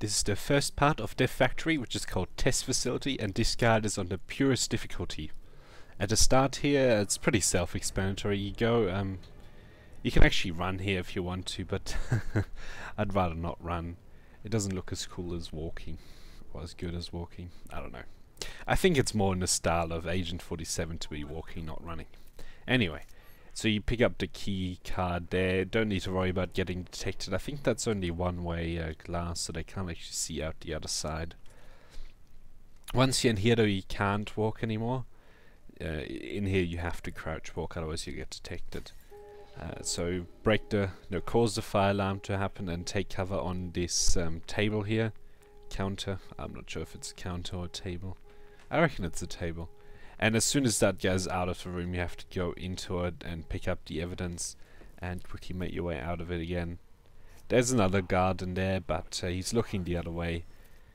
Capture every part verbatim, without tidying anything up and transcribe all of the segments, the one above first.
This is the first part of Death Factory, which is called Test Facility, and this guide is on the purest difficulty. At the start here, it's pretty self-explanatory. You go, um, you can actually run here if you want to, but I'd rather not run. It doesn't look as cool as walking, or as good as walking. I don't know. I think it's more in the style of Agent forty-seven to be walking, not running. Anyway, so you pick up the key card there. Don't need to worry about getting detected. I think that's only one-way uh, glass, so they can't actually see out the other side. Once you're in here, though, you can't walk anymore. Uh, in here, you have to crouch walk, otherwise you get detected. Uh, so break the, no, cause the fire alarm to happen and take cover on this um, table here, counter. I'm not sure if it's a counter or a table. I reckon it's a table. And as soon as that guy's out of the room, you have to go into it and pick up the evidence and quickly make your way out of it again. There's another guard in there, but uh, he's looking the other way.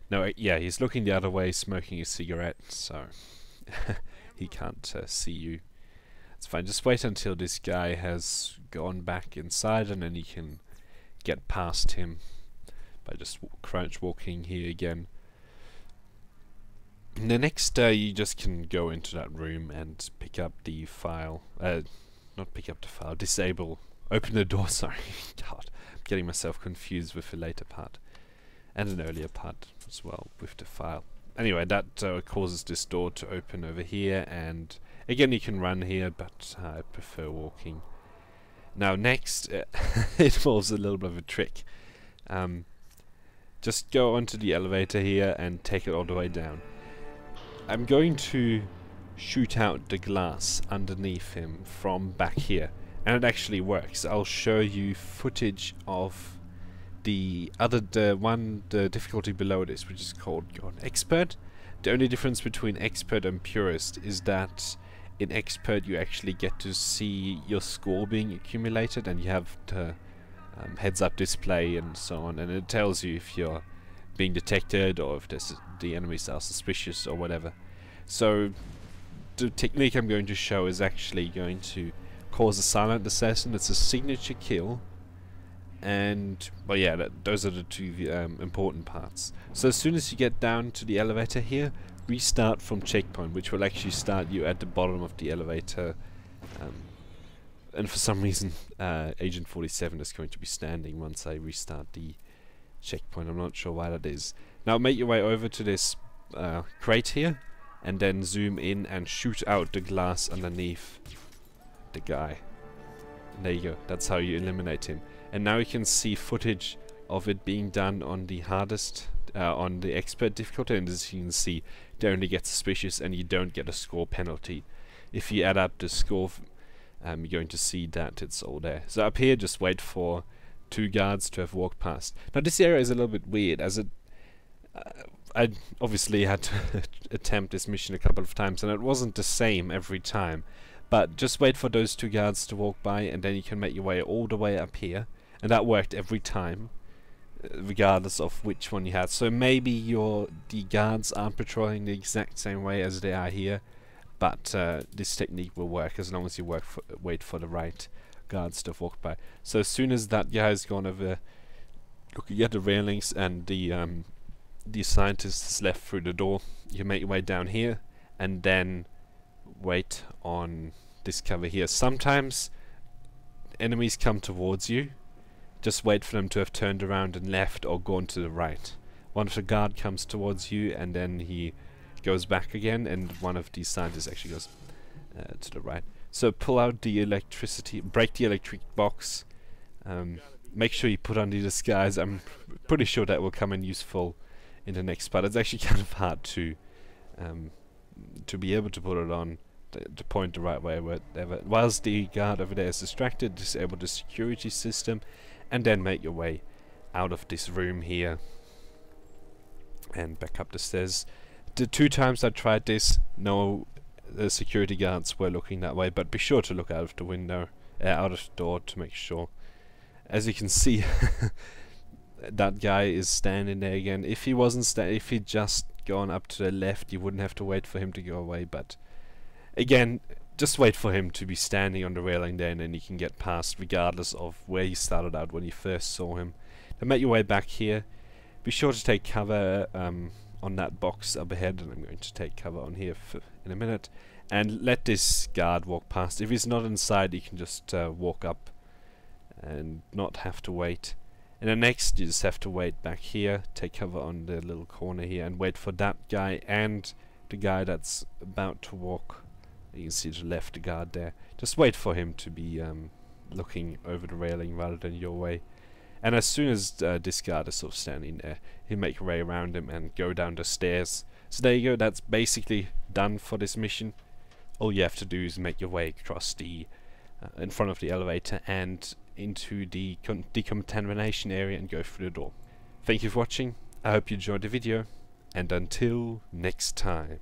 No, uh, yeah, he's looking the other way, smoking a cigarette, so he can't uh, see you. It's fine, just wait until this guy has gone back inside and then you can get past him by just w crouch walking here again. In the next day, uh, you just can go into that room and pick up the file. Uh, not pick up the file, disable. Open the door, sorry. God, I'm getting myself confused with the later part. And an earlier part as well with the file. Anyway, that uh, causes this door to open over here. And again, you can run here, but uh, I prefer walking. Now, next, uh, it involves a little bit of a trick. Um, just go onto the elevator here and take it all the way down. I'm going to shoot out the glass underneath him from back here, and it actually works. I'll show you footage of the other the one the difficulty below this, which is called Expert. The only difference between Expert and Purist is that in Expert you actually get to see your score being accumulated, and you have the um, heads-up display and so on, and it tells you if you're being detected or if there's the enemies are suspicious or whatever. So the technique I'm going to show is actually going to cause a silent assassin. It's a signature kill, and well, yeah, that, those are the two um, important parts. So as soon as you get down to the elevator here, restart from checkpoint, which will actually start you at the bottom of the elevator. Um, and for some reason uh, Agent forty-seven is going to be standing once I restart the checkpoint. I'm not sure why that is. Now make your way over to this uh, crate here and then zoom in and shoot out the glass underneath the guy. And there you go. That's how you eliminate him. And now you can see footage of it being done on the hardest, uh, on the expert difficulty, and as you can see, they only get suspicious and you don't get a score penalty. If you add up the score, um, you're going to see that it's all there. So up here, just wait for two guards to have walked past. Now this area is a little bit weird, as it uh, I obviously had to attempt this mission a couple of times and it wasn't the same every time, but just wait for those two guards to walk by and then you can make your way all the way up here, and that worked every time regardless of which one you had. So maybe your the guards aren't patrolling the exact same way as they are here, but uh, this technique will work as long as you work for, wait for the right guards to have walked by. So as soon as that guy has gone over, looking at the railings, and the um, the scientist has left through the door, you make your way down here and then wait on this cover here. Sometimes enemies come towards you. Just wait for them to have turned around and left or gone to the right. One of the guard comes towards you and then he goes back again, and one of the scientists actually goes uh, to the right. So pull out the electricity, break the electric box, um, make sure you put on the disguise. I'm pretty sure that will come in useful in the next part. It's actually kind of hard to um, to be able to put it on, to point the right way, whatever. Whilst the guard over there is distracted, disable the security system, and then make your way out of this room here and back up the stairs. The two times I tried this, no... the security guards were looking that way, but be sure to look out of the window, uh, out of the door to make sure. As you can see, that guy is standing there again. If he wasn't sta if he'd just gone up to the left, you wouldn't have to wait for him to go away, but again, just wait for him to be standing on the railing there and then you can get past regardless of where you started out when you first saw him. Then make your way back here. Be sure to take cover um, on that box up ahead, and I'm going to take cover on here f in a minute. And let this guard walk past. If he's not inside, you can just uh, walk up and not have to wait. And then next, you just have to wait back here, take cover on the little corner here, and wait for that guy and the guy that's about to walk. You can see to the left, the guard there. Just wait for him to be um, looking over the railing rather than your way. And as soon as uh, this guard is sort of standing there, he'll make a way around him and go down the stairs. So there you go, that's basically done for this mission. All you have to do is make your way across the, uh, in front of the elevator and into the con decontamination area and go through the door. Thank you for watching, I hope you enjoyed the video, and until next time.